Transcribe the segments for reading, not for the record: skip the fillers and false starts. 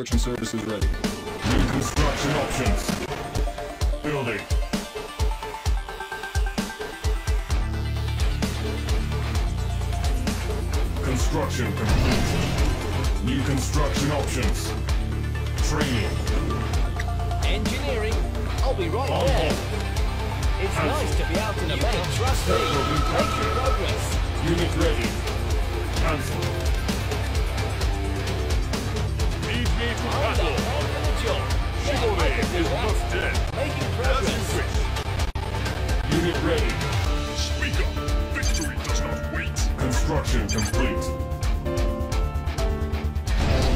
construction services ready. New construction options. Building. Construction complete. New construction options. Training. Engineering. I'll be right there. It's nice to be out and about. Trust me. Making progress. Unit ready. Cancel. Lead me to battle. Chivalry is most dead. Making progress. Unit ready. Speak up. Victory does not wait. Construction complete.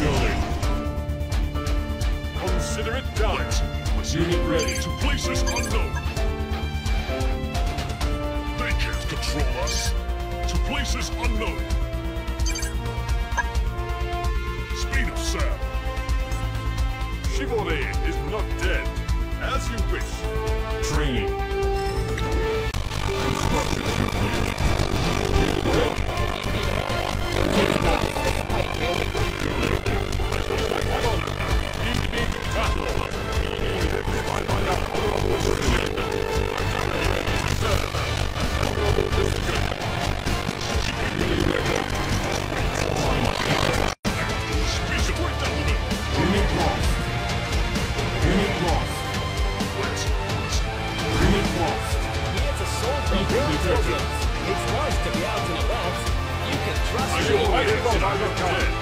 Building. Consider it done. Unit ready. To places unknown. They can't control us. To places unknown. Speed of sound. Chivalry is not dead. As you wish. Training. Construction complete. It's nice to be out and about. You can trust me. I look at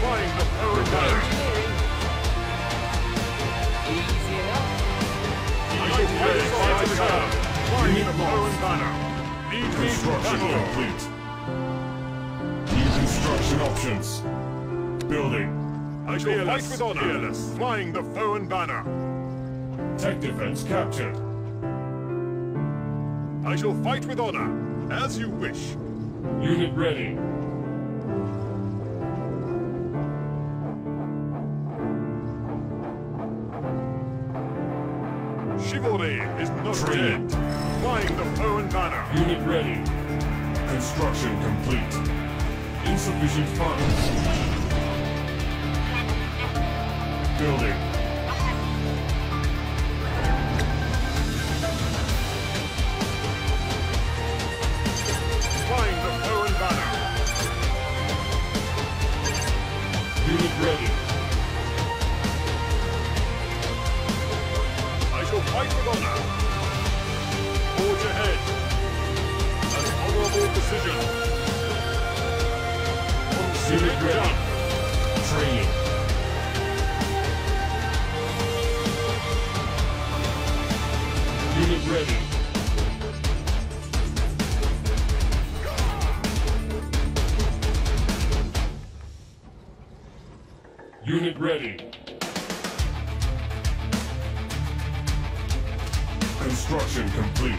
flying the paradigm. Easy enough. Flying the foreign banner. Need construction complete. New construction options. Building. I shall fight with honor. Fearless. Flying the foreign banner. Tech defense captured. I shall fight with honor. As you wish. Unit ready. Chivalry is not dead. Flying the foreign banner. Unit ready. Construction complete. Insufficient funds. Building. Ready. I shall fight with honor. Forge ahead. An honorable decision. Unit ready. Training. Unit ready. Unit ready. Construction complete.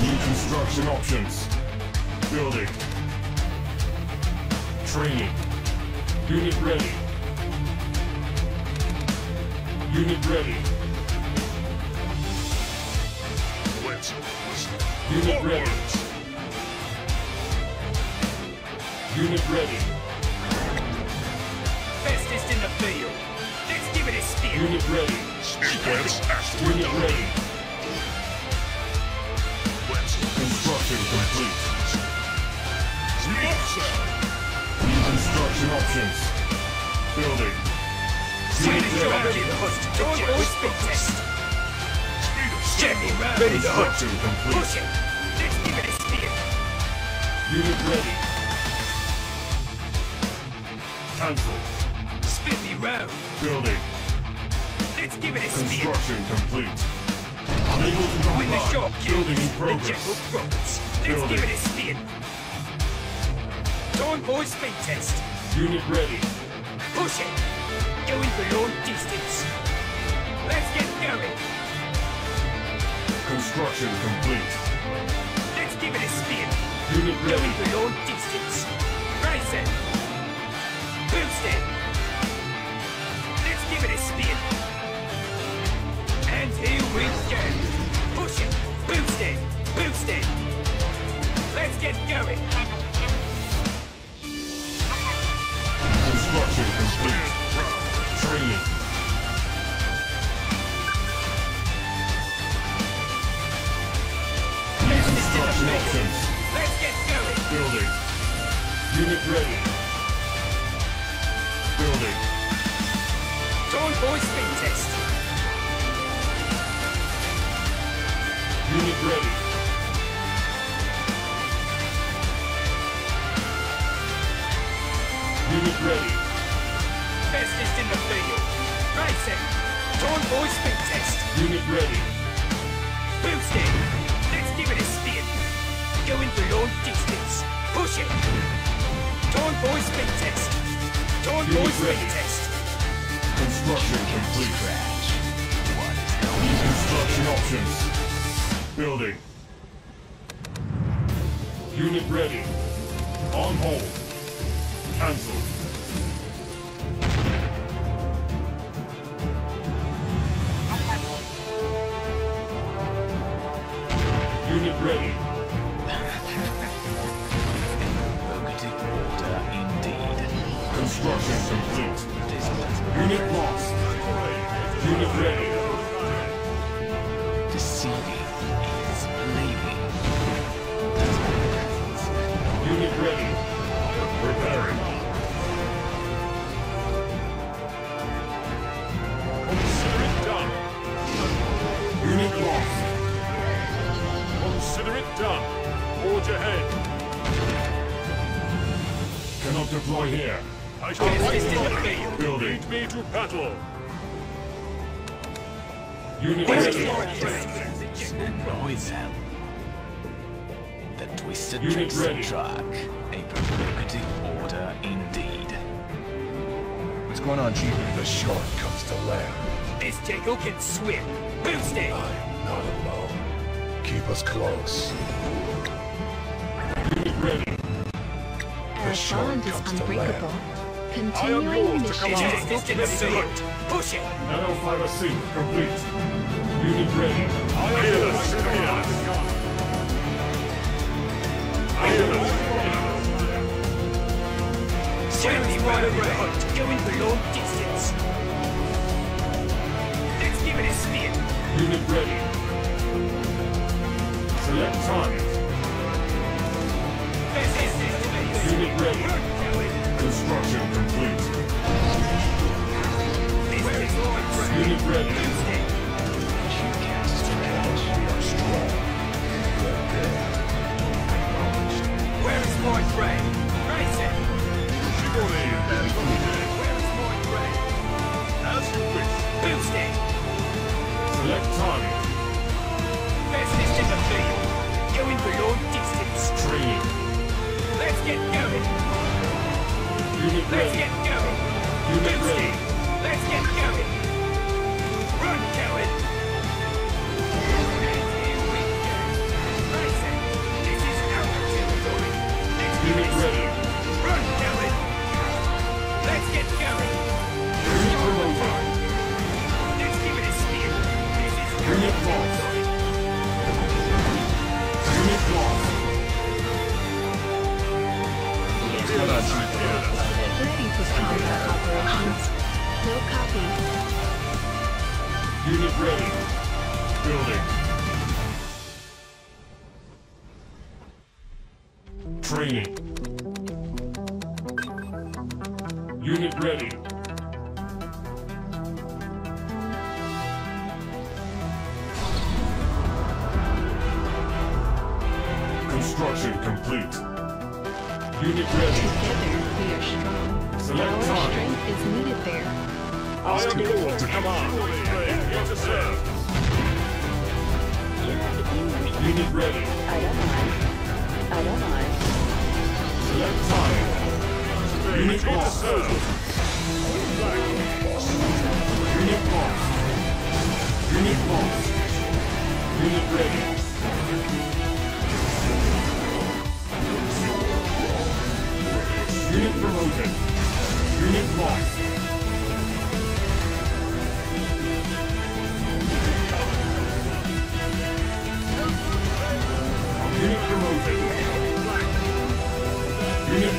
New construction options. Building. Training. Unit ready. Unit ready. Unit ready. Unit ready. Fastest in the field. Let's give it a spin. Unit ready. Sequence action. Unit ready. Construction complete. New construction options. Building. Unit ready. Construction complete. Push it. Let's give it a spin. Unit ready. Cancel. Road. Building. Let's give it a spin. Construction complete. Unable to combine. The shop building in progress. Let's give it a spin. Time for speed test. Unit ready. Push it. Going for long distance. Let's get going. Construction complete. Let's give it a spin. Unit ready. Going for long distance. Raise it. Boost it. Give it a spin. And here we go. Push it. Boost it. Boost it. Let's get going. Construction complete. Consultant. Let's get going. Building. Unit ready. Building. Dawn Boy speed test. Unit ready. Unit ready. Bestest in the field. Racing. Dawn Boy speed test. Unit ready. Boosting. Give it a spin. Going the long distance. Push it. Dawn Boy speed test. Dawn Boy speed test. Construction complete. Crash. What is going on? Construction options. Building. Unit ready. On hold. Cancelled. Unit ready. Located order indeed. Construction complete. Unit lost. Unit ready. Deceiving is believing. Unit ready. Repairing. Consider it done. Unit lost. Consider it done. Forge ahead. Cannot deploy here. I shall fight in the field. Lead me to battle. Unit ready. Deploy them. The Twisted Trixie truck. A provocative order indeed. What's going on, Chief? The shark comes to land. This jackal can swim. Boost it. I am not alone. Keep us close. Unit ready. Our bond is unbreakable. Continuing mission. Push it. Nanofiber C complete. Unit ready. Certainly wide away. Going the long distance. Let's give it a spin. Unit ready. Select target. Unit ready. Construction complete. Unit ready. We are strong. We're there. Acknowledged. Where is my brain? Raise it. Where is my brain? As you wish. Boost it. Select target. Bestest in the field. Going for long distance. Training. Let's get going. Unit ready. Let's get going. Unit ready. Let's get going. Run, Cowan. And here we go. Racing. This is our territory. Let's do this. Ready. Run, Cowan. Let's get going. Unit removal. Let's give it a spin. This is our territory. Ready for combat operations. No copy. Unit ready. Building. Training. Unit ready. Construction complete. Unit ready. Together we are strong. Select our target. Strength is needed there. I am called to command. Here to serve. Unit ready. I don't mind. I don't mind. Select target. Unit lost. Unit lost. Unit lost. Unit ready. Unit promoted. Unit lost. Unit promoted. Unit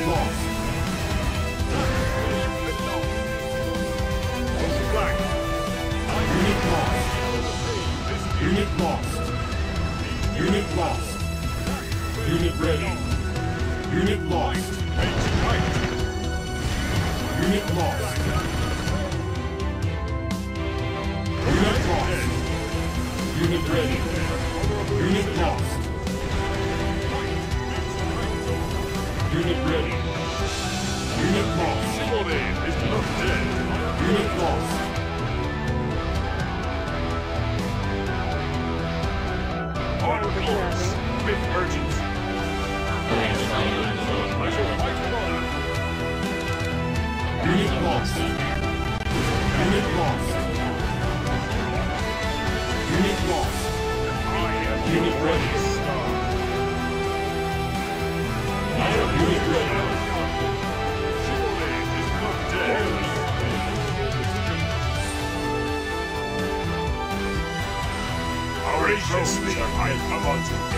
lost. Unit lost. Unit lost. Unit lost. Unit ready. Unit lost. Unit lost. Unit lost. Unit ready. Unit lost. Unit ready. Unit lost. Is not dead. Unit lost. On course. With urgency. Unit lost. Unit lost. Unit lost. Unit ready. Unit ready. Our agency I come on to earth.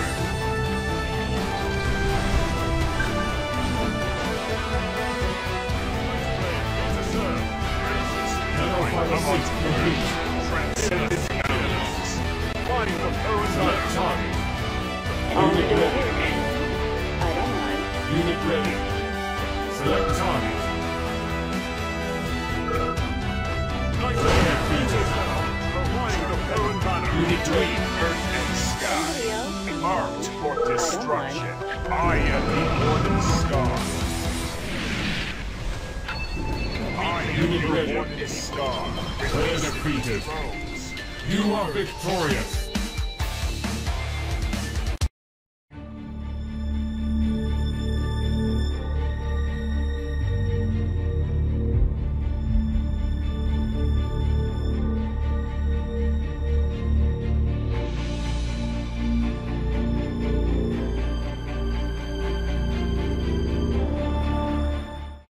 Unit ready. You are victorious.